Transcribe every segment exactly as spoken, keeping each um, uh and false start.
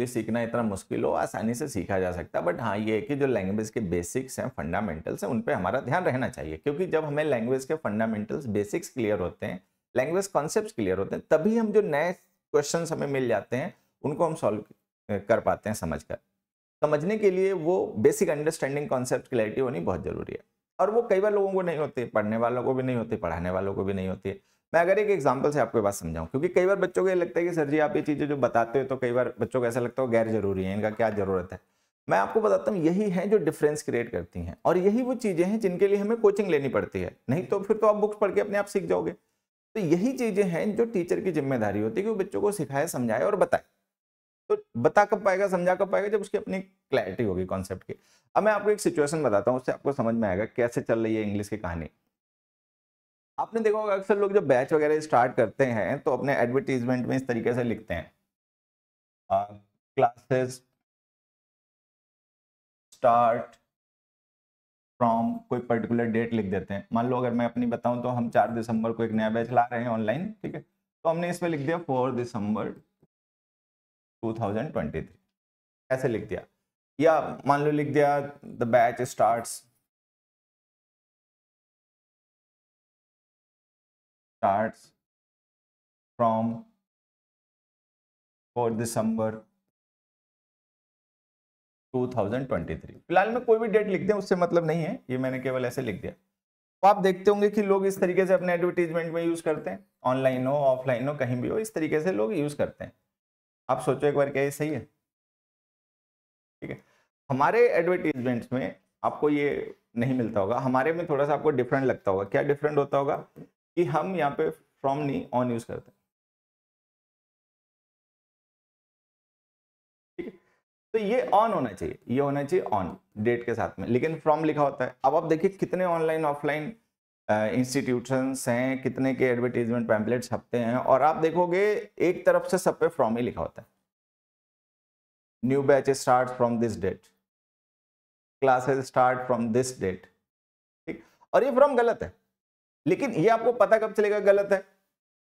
लिए सीखना इतना मुश्किल हो, आसानी से सीखा जा सकता है। बट हाँ ये है कि जो लैंग्वेज के बेसिक्स हैं, फंडामेंटल्स हैं, उन पे हमारा ध्यान रहना चाहिए, क्योंकि जब हमें लैंग्वेज के फंडामेंटल्स बेसिक्स क्लियर होते हैं, लैंग्वेज कॉन्सेप्ट्स क्लियर होते हैं, तभी हम जो नए क्वेश्चन हमें मिल जाते हैं उनको हम सॉल्व कर पाते हैं समझ कर। समझने के लिए वो बेसिक अंडरस्टैंडिंग कॉन्सेप्ट क्लैरिटी होनी बहुत ज़रूरी है, और वो कई बार लोगों को नहीं होती, पढ़ने वालों को भी नहीं होती, पढ़ाने वालों को भी नहीं होती। मैं अगर एक एग्जांपल से आपको बात समझाऊं, क्योंकि कई बार बच्चों को ये लगता है कि सर जी आप ये चीज़ें जो बताते हो तो कई बार बच्चों को ऐसा लगता है गैर जरूरी है, इनका क्या ज़रूरत है। मैं आपको बताता हूँ यही है जो डिफरेंस क्रिएट करती हैं, और यही वो चीज़ें हैं जिनके लिए हमें कोचिंग लेनी पड़ती है, नहीं तो फिर तो आप बुक्स पढ़ के अपने आप सीख जाओगे। तो यही चीज़ें हैं जो टीचर की जिम्मेदारी होती है कि वो बच्चों को सिखाए, समझाए और बताए। तो बता कब पाएगा, समझा कब पाएगा, जब उसकी अपनी क्लैरिटी होगी कॉन्सेप्ट की। अब मैं आपको एक सिचुएशन बताता हूँ, उससे आपको समझ में आएगा कैसे चल रही है इंग्लिश की कहानी। आपने देखा होगा अक्सर लोग जब बैच वगैरह स्टार्ट करते हैं तो अपने एडवर्टीजमेंट में इस तरीके से लिखते हैं, क्लासेस स्टार्ट फ्रॉम कोई पर्टिकुलर डेट लिख देते हैं। मान लो अगर मैं अपनी बताऊं तो हम चार दिसंबर को एक नया बैच ला रहे हैं ऑनलाइन, ठीक है, तो हमने इसमें लिख दिया four December two thousand twenty three ऐसे लिख दिया, या मान लो लिख दिया the batch starts starts from four December two thousand twenty three. फिलहाल मैं कोई भी डेट लिख दें उससे मतलब नहीं है, ये मैंने केवल ऐसे लिख दिया। तो आप देखते होंगे कि लोग इस तरीके से अपने एडवर्टीजमेंट में यूज़ करते हैं, ऑनलाइन हो, ऑफलाइन हो, कहीं भी हो, इस तरीके से लोग यूज़ करते हैं। आप सोचो एक बार, क्या ये सही है? ठीक है, हमारे एडवर्टीजमेंट्स में आपको ये नहीं मिलता होगा, हमारे में थोड़ा सा आपको डिफरेंट लगता होगा। क्या डिफरेंट होता होगा कि हम यहाँ पे फ्रॉम नहीं ऑन यूज करते हैं, ठीक है। तो ये ऑन होना चाहिए, ये होना चाहिए ऑन डेट के साथ में, लेकिन फ्रॉम लिखा होता है। अब आप देखिए कितने ऑनलाइन ऑफलाइन इंस्टीट्यूशंस हैं, कितने के एडवर्टीजमेंट पैम्पलेट छपते हैं, और आप देखोगे एक तरफ से सब पे फ्रॉम ही लिखा होता है। New batch start from this date, classes start from this date, ठीक। और ये फ्रॉम गलत है, लेकिन ये आपको पता कब चलेगा गलत है?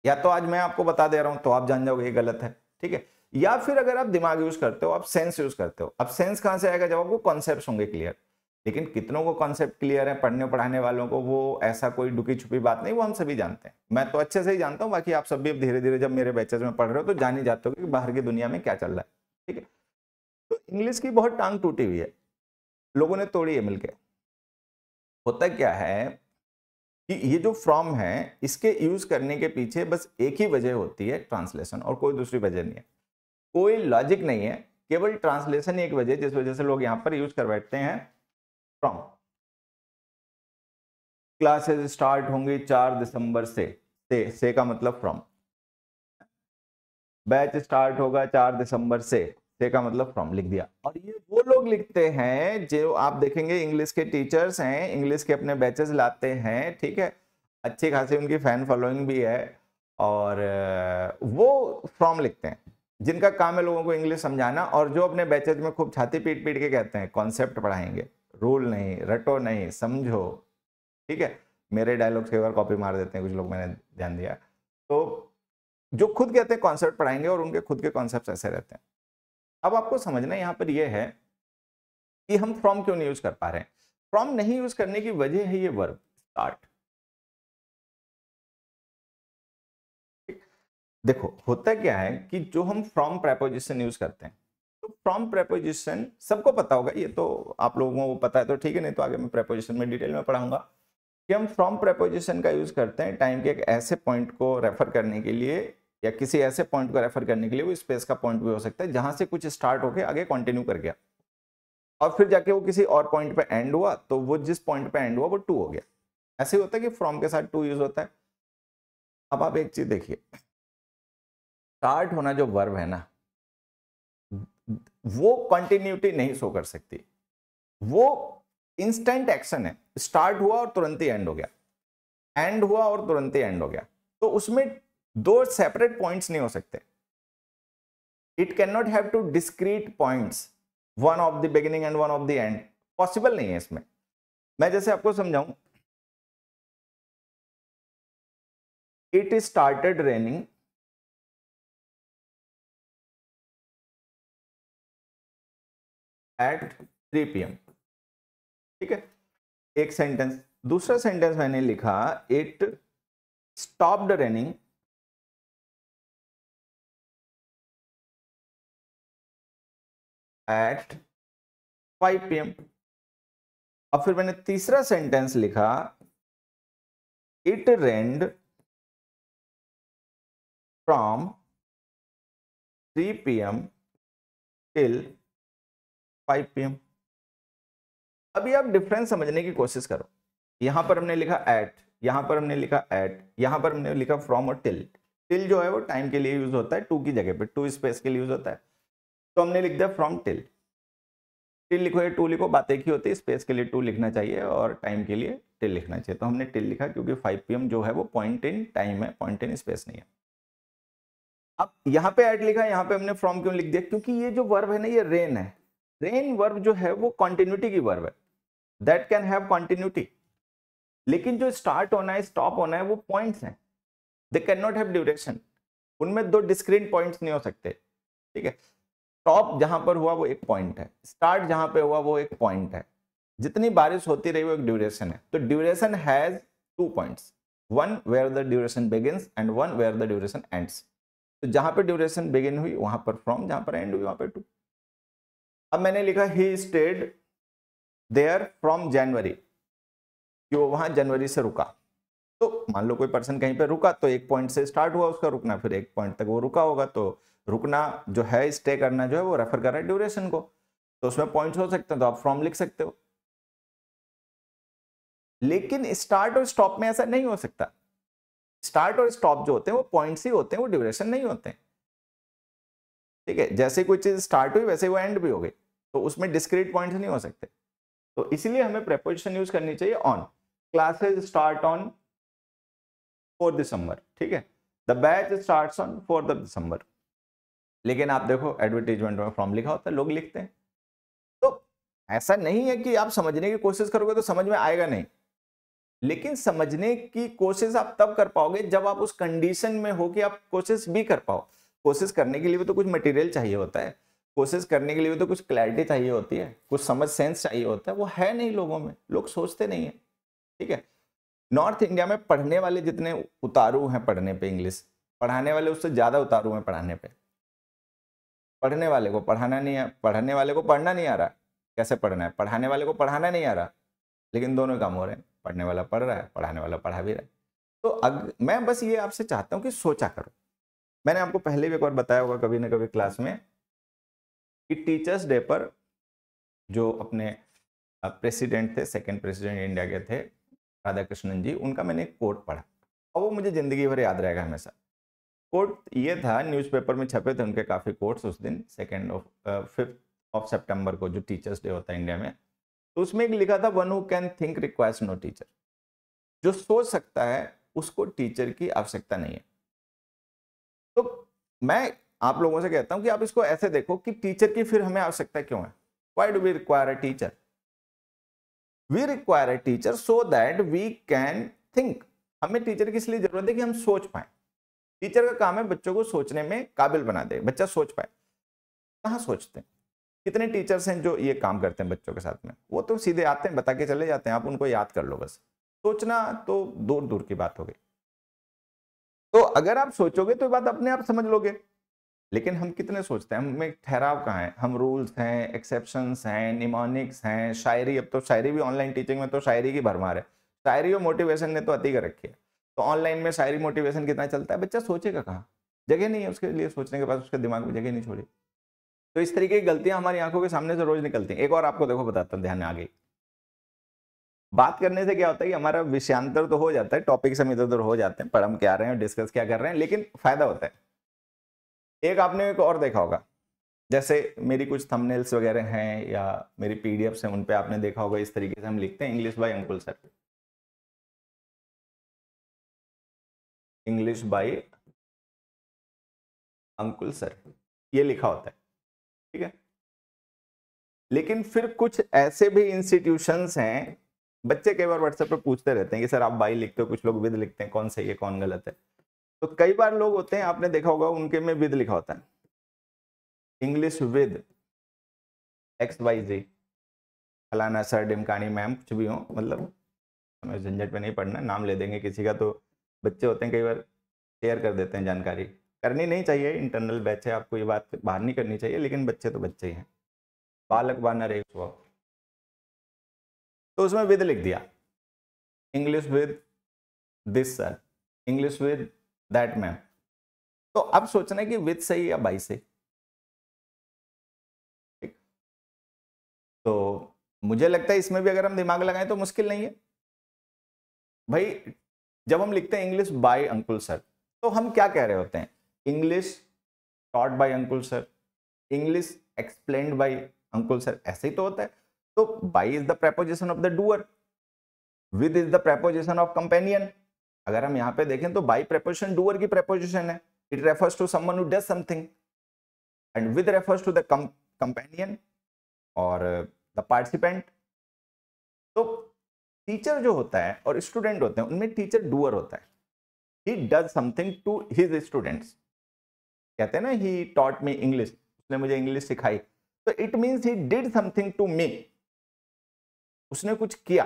या तो आज मैं आपको बता दे रहा हूं तो आप जान जाओगे ये गलत है, ठीक है, या फिर अगर आप दिमाग यूज करते हो, आप सेंस यूज करते हो। अब सेंस कहां से आएगा? जब आपको कॉन्सेप्ट्स होंगे क्लियर। लेकिन कितनों को कॉन्सेप्ट क्लियर है? पढ़ने पढ़ाने वालों को। वो ऐसा कोई डुकी छुपी बात नहीं, वो हम सभी जानते हैं, मैं तो अच्छे से ही जानता हूँ, बाकी आप सब भी धीरे धीरे जब मेरे बैचेज में पढ़ रहे हो तो जान ही जाते हो कि बाहर की दुनिया में क्या चल रहा है, ठीक है। तो इंग्लिश की बहुत टांग टूटी हुई है, लोगों ने तोड़ी है मिलकर। होता क्या है कि ये जो फ्रॉम है, इसके यूज करने के पीछे बस एक ही वजह होती है, ट्रांसलेशन, और कोई दूसरी वजह नहीं है, कोई लॉजिक नहीं है, केवल ट्रांसलेशन एक वजह, जिस वजह से लोग यहां पर यूज कर बैठते हैं फ्रॉम। क्लासेस स्टार्ट होंगी चार दिसंबर से, से, से का मतलब फ्रॉम। बैच स्टार्ट होगा चार दिसंबर से, से का मतलब फ्रॉम लिख दिया। और ये वो लोग लिखते हैं जो आप देखेंगे इंग्लिश के टीचर्स हैं, इंग्लिश के अपने बैचेस लाते हैं, ठीक है, अच्छी खासी उनकी फैन फॉलोइंग भी है, और वो फ्रॉम लिखते हैं, जिनका काम है लोगों को इंग्लिश समझाना, और जो अपने बैचेस में खूब छाती पीट पीट के कहते हैं कॉन्सेप्ट पढ़ाएंगे, रूल नहीं, रटो नहीं, समझो, ठीक है। मेरे डायलॉग्स कई बार कॉपी मार देते हैं कुछ लोग, मैंने ध्यान दिया। तो जो खुद कहते हैं कॉन्सेप्ट पढ़ाएंगे और उनके खुद के कॉन्सेप्ट ऐसे रहते हैं। अब आपको समझना यहाँ पर यह है कि हम फ्रॉम क्यों नहीं यूज कर पा रहे हैं। फ्रॉम नहीं यूज करने की वजह है ये वर्ब स्टार्ट। देखो होता क्या है कि जो हम फ्रॉम प्रेपोजिशन यूज करते हैं, तो फ्रॉम प्रेपोजिशन सबको पता होगा, ये तो आप लोगों को पता है तो ठीक है, नहीं तो आगे मैं प्रेपोजिशन में डिटेल में पढ़ाऊंगा कि हम फ्रॉम प्रेपोजिशन का यूज करते हैं टाइम के एक ऐसे पॉइंट को रेफर करने के लिए, या किसी ऐसे पॉइंट को रेफर करने के लिए, वो स्पेस का पॉइंट भी हो सकता है, जहां से कुछ स्टार्ट होके आगे कंटिन्यू कर गया, और फिर जाके वो किसी और पॉइंट पे एंड हुआ, तो वो जिस पॉइंट पे एंड हुआ वो टू हो गया। ऐसे ही होता है कि फ्रॉम के साथ टू यूज होता है। अब आप एक चीज देखिए, स्टार्ट होना जो वर्ब है ना, वो कंटिन्यूटी नहीं शो कर सकती, वो इंस्टेंट एक्शन है, स्टार्ट हुआ और तुरंत ही एंड हो गया, एंड हुआ और तुरंत ही एंड हो गया, तो उसमें दो सेपरेट पॉइंट्स नहीं हो सकते। It can not have two discrete points, one of the beginning and one of the end, possible नहीं है इसमें। मैं जैसे आपको समझाऊं, it started raining at three P M. ठीक है, एक सेंटेंस। दूसरा सेंटेंस मैंने लिखा it stopped raining at five P M. और फिर मैंने तीसरा सेंटेंस लिखा it rained from three P M till five P M. अभी आप डिफरेंस समझने की कोशिश करो। यहां पर हमने लिखा एट, यहां पर हमने लिखा एट, यहां पर हमने लिखा फ्रॉम और टिल। टिल जो है वो टाइम के लिए यूज होता है, टू की जगह पे, टू स्पेस के लिए यूज होता है। तो हमने लिख दिया फ्रॉम टिल। टिल लिखो या टू लिखो, बात एक ही होती है, स्पेस के लिए टू लिखना चाहिए और टाइम के लिए टिल लिखना चाहिए। तो हमने टिल लिखा क्योंकि फाइव पी एम जो है वो पॉइंट इन टाइम है, पॉइंट इन स्पेस नहीं है। अब यहाँ पे ऐड लिखा, यहाँ पे हमने फ्रॉम क्यों लिख दिया? क्योंकि ये जो वर्ब है ना, ये रेन है। रेन वर्ब जो है वो कॉन्टिन्यूटी की वर्ब है, दैट कैन हैव कॉन्टिन्यूटी। लेकिन जो स्टार्ट होना है, स्टॉप होना है, वो पॉइंट्स हैं, they can not have duration. उनमें दो डिस्क्रीट पॉइंट्स नहीं हो सकते। ठीक है, स्टॉप जहां पर हुआ वो एक पॉइंट है, स्टार्ट जहां पे हुआ वो एक पॉइंट है, जितनी बारिश होती रही वो एक ड्यूरेशन है। तो duration has two points, one where the duration begins and one where the duration ends. तो जहां पे ड्यूरेशन बिगिन हुई वहां पर फ्रॉम, जहां पर एंड हुई वहां पर टू। अब मैंने लिखा he stayed there from January, कि वो वहां जनवरी से रुका। तो मान लो कोई पर्सन कहीं पर रुका, तो एक पॉइंट से स्टार्ट हुआ उसका रुकना, फिर एक पॉइंट तक वो रुका होगा। तो रुकना जो है, स्टे करना जो है, वो रेफर कर रहा है ड्यूरेशन को। तो उसमें पॉइंट्स हो सकते हैं, तो आप फ्रॉम लिख सकते हो। लेकिन स्टार्ट और स्टॉप में ऐसा नहीं हो सकता। स्टार्ट और स्टॉप जो होते हैं वो पॉइंट्स ही होते हैं, वो ड्यूरेशन नहीं होते हैं। ठीक है, जैसे कोई चीज स्टार्ट हुई वैसे वो एंड भी हो गई, तो उसमें डिस्क्रीट पॉइंट्स नहीं हो सकते। तो इसीलिए हमें प्रेपोजिशन यूज करनी चाहिए on. Classes start on four December. ठीक है, the batch starts on fourth of December. लेकिन आप देखो एडवर्टीजमेंट में फ्रॉम लिखा होता है, लोग लिखते हैं। तो ऐसा नहीं है कि आप समझने की कोशिश करोगे तो समझ में आएगा नहीं, लेकिन समझने की कोशिश आप तब कर पाओगे जब आप उस कंडीशन में हो कि आप कोशिश भी कर पाओ। कोशिश करने के लिए भी तो कुछ मटेरियल चाहिए होता है, कोशिश करने के लिए भी तो कुछ क्लैरिटी चाहिए होती है, कुछ समझ सेंस चाहिए होता है। वो है नहीं लोगों में, लोग सोचते नहीं है। ठीक है, नॉर्थ इंडिया में पढ़ने वाले जितने उतारू हैं पढ़ने पर, इंग्लिश पढ़ाने वाले उससे ज़्यादा उतारू हैं पढ़ाने पर। पढ़ने वाले को पढ़ाना नहीं है, पढ़ाने वाले को पढ़ना नहीं आ रहा कैसे पढ़ना है, पढ़ाने वाले को पढ़ाना नहीं आ रहा, लेकिन दोनों काम हो रहे हैं, पढ़ने वाला पढ़ रहा है, पढ़ाने वाला पढ़ा भी रहा है। तो अग, मैं बस ये आपसे चाहता हूँ कि सोचा करो। मैंने आपको पहले भी एक बार बताया होगा कभी ना कभी क्लास में कि टीचर्स डे पर जो अपने प्रेसिडेंट थे, सेकेंड प्रेसिडेंट इंडिया के थे, राधा कृष्णन जी, उनका मैंने एक कोट पढ़ा और वो मुझे ज़िंदगी भर याद रहेगा हमेशा। कोट ये था, न्यूज़पेपर में छपे थे उनके काफ़ी कोट्स उस दिन, second of fifth of September को, जो टीचर्स डे होता है इंडिया में। तो उसमें एक लिखा था, one who can think requires no teacher. जो सोच सकता है उसको टीचर की आवश्यकता नहीं है। तो मैं आप लोगों से कहता हूँ कि आप इसको ऐसे देखो कि टीचर की फिर हमें आवश्यकता क्यों है। Why do we require a teacher? We require a teacher so that we can think. हमें टीचर की इसलिए जरूरत है कि हम सोच पाए। टीचर का काम है बच्चों को सोचने में काबिल बना दे, बच्चा सोच पाए। कहाँ सोचते हैं? कितने टीचर्स हैं जो ये काम करते हैं बच्चों के साथ में? वो तो सीधे आते हैं, बता के चले जाते हैं, आप उनको याद कर लो बस। सोचना तो दूर दूर की बात हो गई। तो अगर आप सोचोगे तो ये बात अपने आप समझ लोगे। लेकिन हम कितने सोचते हैं? हमें ठहराव कहाँ है? हम रूल्स हैं, एक्सेप्शंस हैं, निमोनिक्स हैं, शायरी। अब तो शायरी भी ऑनलाइन टीचिंग में तो शायरी की भरमार है। शायरी और मोटिवेशन ने तो अति कर रखी है। तो ऑनलाइन में शायरी मोटिवेशन कितना चलता है, बच्चा सोचेगा कहाँ? जगह नहीं है उसके लिए सोचने के पास, उसके दिमाग में जगह नहीं छोड़ी। तो इस तरीके की गलतियां हमारी आंखों के सामने से रोज निकलती हैं। एक और आपको देखो बताता हूँ, ध्यान आ गई। बात करने से क्या होता है कि हमारा विषयांतर तो हो जाता है, टॉपिक से हम इधर उधर हो जाते हैं, पढ़ हम क्या रहे हैं, डिस्कस क्या कर रहे हैं, लेकिन फायदा होता है। एक आपने एक और देखा होगा, जैसे मेरी कुछ थंबनेल्स वगैरह हैं या मेरी पीडीएफ्स हैं, उन पर आपने देखा होगा इस तरीके से हम लिखते हैं, English by Ankul sir, English by Ankul sir, ये लिखा होता है। ठीक है, लेकिन फिर कुछ ऐसे भी इंस्टीट्यूशंस हैं, बच्चे कई बार व्हाट्सएप पे पूछते रहते हैं कि सर आप बाई लिखते हो, कुछ लोग विद लिखते हैं, कौन सही है कौन गलत है? तो कई बार लोग होते हैं, आपने देखा होगा उनके में विद लिखा होता है, English with X Y Z फलाना सर डिमकानी मैम कुछ भी हो, मतलब हमें झंझट में नहीं पड़ना, नाम ले देंगे किसी का। तो बच्चे होते हैं कई बार शेयर कर देते हैं जानकारी, करनी नहीं चाहिए, इंटरनल बैच है, आपको ये बात बाहर नहीं करनी चाहिए, लेकिन बच्चे तो बच्चे ही हैं। बालक बानर एक स्वभाव, तो उसमें विद लिख दिया, English with this sir, English with that ma'am. तो अब सोचना है कि विद सही या बाई सही। ठीक, तो मुझे लगता है इसमें भी अगर हम दिमाग लगाएं तो मुश्किल नहीं है भाई। जब हम लिखते हैं इंग्लिश बाय अंकुल सर, तो हम क्या कह रहे होते हैं? English taught by Ankul sir, English explained by Ankul sir, ऐसे ही तो होता है। तो by is the preposition of the doer, with is the preposition of companion. अगर हम यहाँ पे देखें तो बाय प्रीपोजिशन डूअर की प्रीपोजिशन है, it refers to someone who does something, and with refers to the companion और द पार्टिसिपेंट। तो टीचर जो होता है और स्टूडेंट होते हैं, उनमें टीचर डूअर होता है, he does something to his students. कहते हैं ना, ही टॉट मी इंग्लिश, उसने मुझे इंग्लिश सिखाई, तो it means he did something to me, उसने कुछ किया।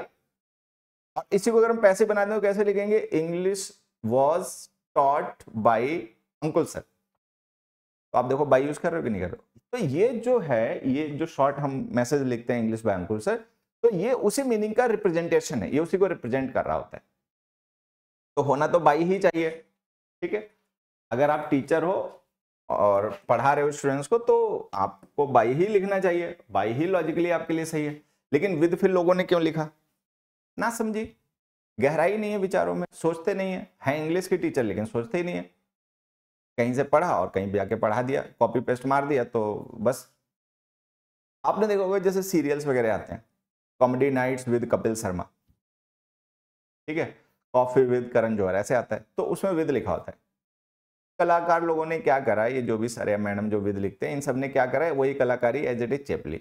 और इसी को अगर हम पैसे बना दें तो कैसे लिखेंगे? English was taught by Ankul sir. तो आप देखो बाय यूज कर रहे हो कि नहीं कर रहे हो। तो ये जो है, ये जो शॉर्ट हम मैसेज लिखते हैं इंग्लिश बाय अंकुल सर, तो ये उसी मीनिंग का रिप्रेजेंटेशन है, ये उसी को रिप्रेजेंट कर रहा होता है। तो होना तो बाई ही चाहिए। ठीक है, अगर आप टीचर हो और पढ़ा रहे हो स्टूडेंट्स को, तो आपको बाई ही लिखना चाहिए, बाई ही लॉजिकली आपके लिए सही है। लेकिन विद फिर लोगों ने क्यों लिखा? ना समझी, गहराई नहीं है विचारों में, सोचते नहीं है, है इंग्लिश के टीचर लेकिन सोचते ही नहीं है। कहीं से पढ़ा और कहीं भी आके पढ़ा दिया, कॉपी पेस्ट मार दिया। तो बस आपने देखा होगा जैसे सीरियल्स वगैरह आते हैं, comedy nights with Kapil Sharma, ठीक है, कॉफी विद करण जौहर, ऐसे आता है, तो उसमें विद लिखा होता है। कलाकार लोगों ने क्या करा, ये जो भी सर या मैडम जो विद लिखते हैं, इन सब ने क्या करा है, वही कलाकारी एज इट इज चेपली।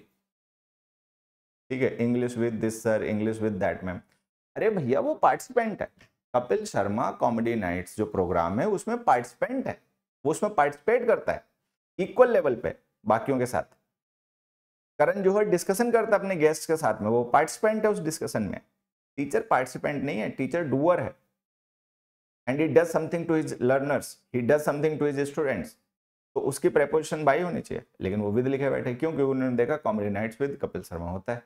ठीक है, English with this sir, English with that ma'am. अरे भैया, वो पार्टिसिपेंट है। कपिल शर्मा कॉमेडी नाइट्स जो प्रोग्राम है उसमें पार्टिसिपेंट है, वो उसमें पार्टिसिपेट करता है इक्वल लेवल पे बाकियों के साथ। करण जौहर डिस्कशन करता है अपने गेस्ट के साथ में, वो पार्टिसिपेंट है उस डिस्कशन में। टीचर पार्टिसिपेंट नहीं है, टीचर डूअर है। And he does something to his learners, he does something to his students, तो उसकी प्रीपोजिशन बाई होनी चाहिए, लेकिन वो विद लिखे बैठे क्यों? क्योंकि उन्होंने देखा comedy nights with Kapil Sharma होता है,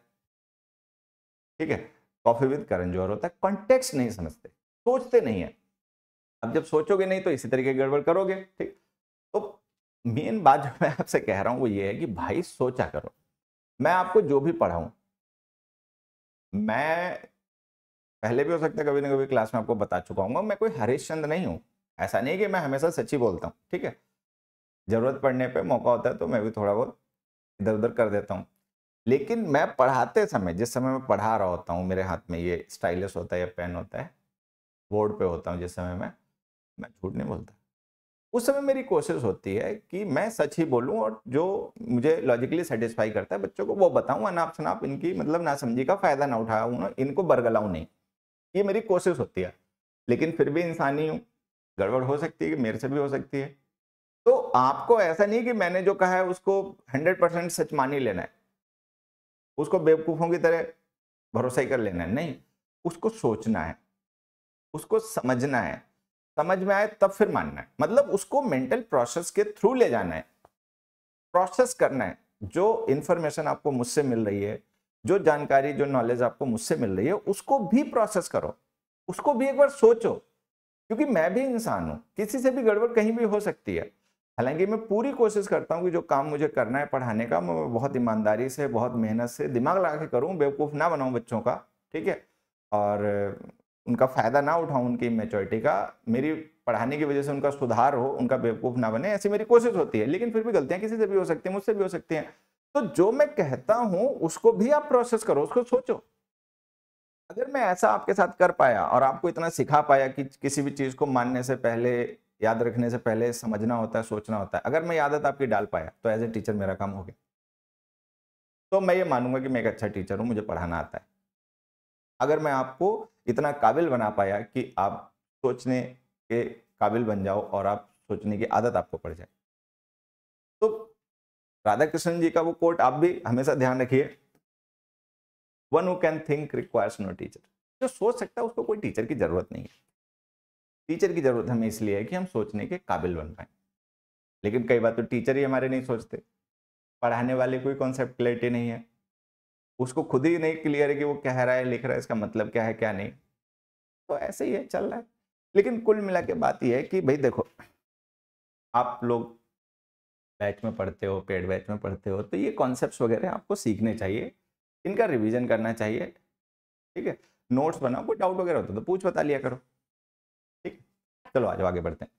ठीक है, कॉफी विद करण जौहर होता है। कॉन्टेक्स्ट नहीं समझते, सोचते नहीं है। अब जब सोचोगे नहीं तो इसी तरीके की गड़बड़ करोगे। ठीक, तो मेन बात जो मैं आपसे कह रहा हूँ वो ये है कि भाई सोचा करो। मैं आपको जो भी पढ़ाऊं, मैं पहले भी हो सकता है कभी ना कभी क्लास में आपको बता चुका हूँ, मैं कोई हरिश्चंद्र नहीं हूँ। ऐसा नहीं कि मैं हमेशा सच्ची बोलता हूँ, ठीक है, ज़रूरत पड़ने पे मौका होता है तो मैं भी थोड़ा बहुत इधर उधर कर देता हूँ। लेकिन मैं पढ़ाते समय, जिस समय मैं पढ़ा रहा होता हूँ, मेरे हाथ में ये स्टाइलस होता है या पेन होता है, बोर्ड पर होता हूँ जिस समय मैं मैं झूठ नहीं बोलता। उस समय मेरी कोशिश होती है कि मैं सच ही बोलूं और जो मुझे लॉजिकली सेटिस्फाई करता है बच्चों को वो बताऊं, अनाप शनाप इनकी मतलब नासमझी का फ़ायदा ना उठाऊं, इनको बरगलाऊं नहीं, ये मेरी कोशिश होती है। लेकिन फिर भी इंसानी हूं, गड़बड़ हो सकती है, कि मेरे से भी हो सकती है। तो आपको ऐसा नहीं कि मैंने जो कहा है उसको हंड्रेड परसेंट सच मान ही लेना है, उसको बेवकूफ़ों की तरह भरोसा ही कर लेना है, नहीं, उसको सोचना है, उसको समझना है, समझ में आए तब फिर मानना है, मतलब उसको मेंटल प्रोसेस के थ्रू ले जाना है, प्रोसेस करना है। जो इंफॉर्मेशन आपको मुझसे मिल रही है, जो जानकारी, जो नॉलेज आपको मुझसे मिल रही है, उसको भी प्रोसेस करो, उसको भी एक बार सोचो, क्योंकि मैं भी इंसान हूँ, किसी से भी गड़बड़ कहीं भी हो सकती है। हालांकि मैं पूरी कोशिश करता हूँ कि जो काम मुझे करना है पढ़ाने का, मैं बहुत ईमानदारी से, बहुत मेहनत से, दिमाग लगा के करूँ, बेवकूफ़ ना बनाऊँ बच्चों का, ठीक है, और उनका फ़ायदा ना उठाऊं, उनकी मैच्योरिटी का, मेरी पढ़ाने की वजह से उनका सुधार हो, उनका बेवकूफ़ ना बने, ऐसी मेरी कोशिश होती है। लेकिन फिर भी गलतियां किसी से भी हो सकती हैं, मुझसे भी हो सकती हैं। तो जो मैं कहता हूं उसको भी आप प्रोसेस करो, उसको सोचो। अगर मैं ऐसा आपके साथ कर पाया और आपको इतना सिखा पाया कि किसी भी चीज़ को मानने से पहले, याद रखने से पहले समझना होता है, सोचना होता है, अगर मैं ये आदत आपकी डाल पाया तो एज ए टीचर मेरा काम हो गया। तो मैं ये मानूंगा कि मैं एक अच्छा टीचर हूँ, मुझे पढ़ाना आता है। अगर मैं आपको इतना काबिल बना पाया कि आप सोचने के काबिल बन जाओ और आप सोचने की आदत आपको पड़ जाए, तो राधा कृष्ण जी का वो कोट आप भी हमेशा ध्यान रखिए, one who can think requires no teacher. जो सोच सकता है उसको कोई टीचर की जरूरत नहीं है। टीचर की जरूरत हमें इसलिए है कि हम सोचने के काबिल बन पाए, लेकिन कई बार तो टीचर ही हमारे नहीं सोचते, पढ़ाने वाले कोई कॉन्सेप्ट क्लैरिटी नहीं है, उसको खुद ही नहीं क्लियर है कि वो कह रहा है लिख रहा है इसका मतलब क्या है क्या नहीं। तो ऐसे ही है, चल रहा है। लेकिन कुल मिला के बात यह है कि भाई देखो, आप लोग बैच में पढ़ते हो, पेड बैच में पढ़ते हो, तो ये कॉन्सेप्ट्स वगैरह आपको सीखने चाहिए, इनका रिवीजन करना चाहिए, ठीक है। नोट्स बनाओ, कोई डाउट वगैरह होता तो पूछ बता लिया करो, ठीक। चलो आज आगे बढ़ते हैं।